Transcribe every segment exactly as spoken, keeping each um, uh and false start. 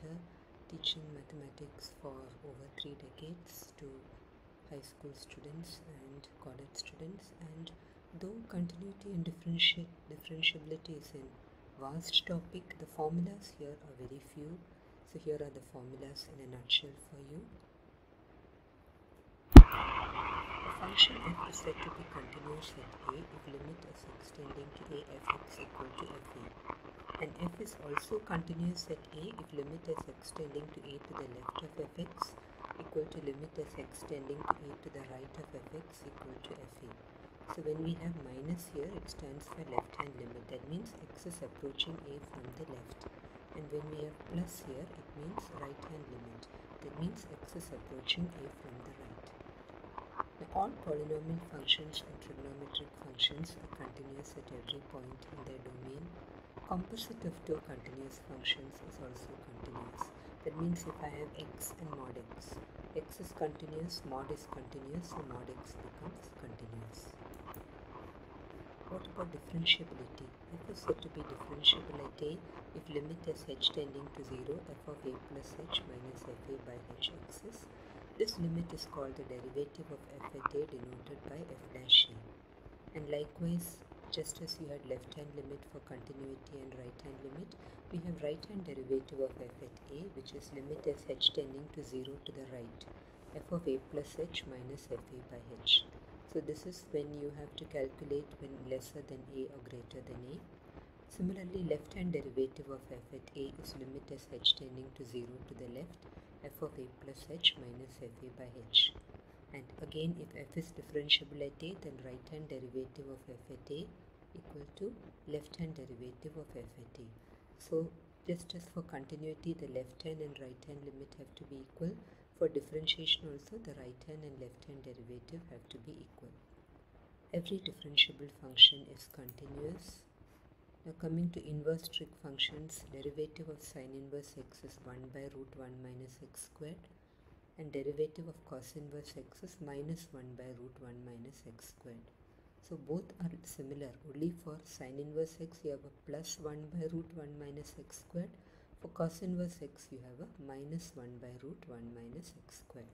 teacher teaching mathematics for over three decades to high school students and college students, and though continuity and differenti differentiability is a vast topic, the formulas here are very few. So here are the formulas in a nutshell for you. A function f is said to be continuous at a if limit s extending to a f(x) equal to f(a). And f is also continuous at a if limit s extending to a to the left of f(x) equal to limit s extending to a to the right of f(x) equal to f(a). So when we have minus here, it stands for left hand limit. That means x is approaching a from the left. And when we have plus here, it means right hand limit. That means x is approaching a from the right. Now all polynomial functions and trigonometric functions are continuous at every point in their domain. Composite of two continuous functions is also continuous. That means if I have x and mod x, x is continuous, mod is continuous, so mod x becomes continuous. What about differentiability? F is said to be differentiable at a if limit as h tending to zero, f of a plus h minus f a by h axis. This limit is called the derivative of f at a denoted by f dash a. And likewise, just as we had left hand limit for continuity and right hand limit, we have right hand derivative of f at a, which is limit as h tending to zero to the right, f of a plus h minus f a by h. So this is when you have to calculate when lesser than a or greater than a. Similarly, left hand derivative of f at a is limit as h tending to zero to the left, f of a plus h minus f a by h. And again, if f is differentiable at a, then right hand derivative of f at a equal to left hand derivative of f at a. So just as for continuity, the left hand and right hand limit have to be equal. For differentiation also, the right hand and left hand derivative have to be equal. Every differentiable function is continuous. Now coming to inverse trig functions, derivative of sine inverse x is one by root one minus x squared. And derivative of cos inverse x is minus one by root one minus x squared. So both are similar. Only for sine inverse x you have a plus one by root one minus x squared. For cos inverse x you have a minus one by root one minus x squared.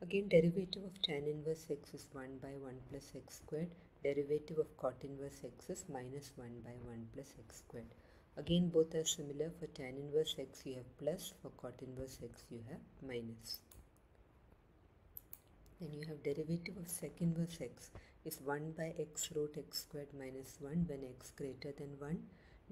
Again, derivative of tan inverse x is one by one plus x squared. Derivative of cot inverse x is minus one by one plus x squared. Again, both are similar. For tan inverse x you have plus, for cot inverse x you have minus. Then you have derivative of sec inverse x is one by x root x squared minus one when x greater than one.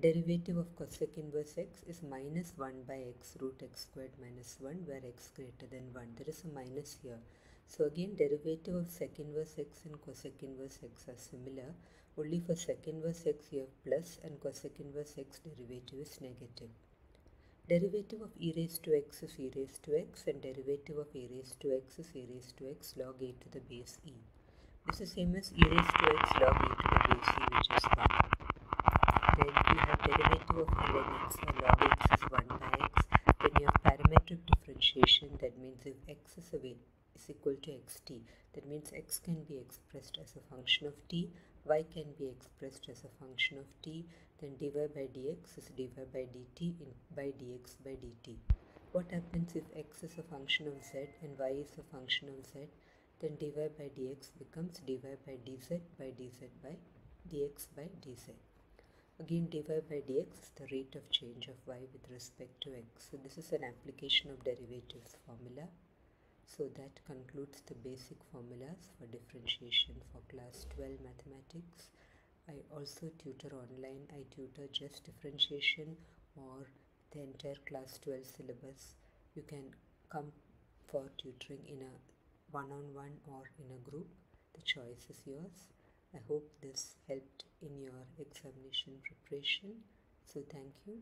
Derivative of cosec inverse x is minus one by x root x squared minus one where x greater than one. There is a minus here. So again, derivative of sec inverse x and cosec inverse x are similar. Only for sec inverse x you have plus, and cosec inverse x derivative is negative. Derivative of e raised to x is e raised to x, and derivative of e raised to x is e raised to x log a to the base e. This is same as e raised to x log a to the base e, which is one. Then we have derivative of ln x, and log x is one by x. Then you have parametric differentiation. That means if x is a weight is equal to xt, that means x can be expressed as a function of t, y can be expressed as a function of t, then dy by dx is dy by dt in by dx by dt. What happens if x is a function of z and y is a function of z? Then dy by dx becomes dy by dz by dz by dx by dz. Again, dy by dx is the rate of change of y with respect to x. So this is an application of derivatives formula. So that concludes the basic formulas for differentiation for class twelve mathematics. I also tutor online. I tutor just differentiation or the entire class twelve syllabus. You can come for tutoring in a one-on-one or in a group. The choice is yours. I hope this helped in your examination preparation. So thank you.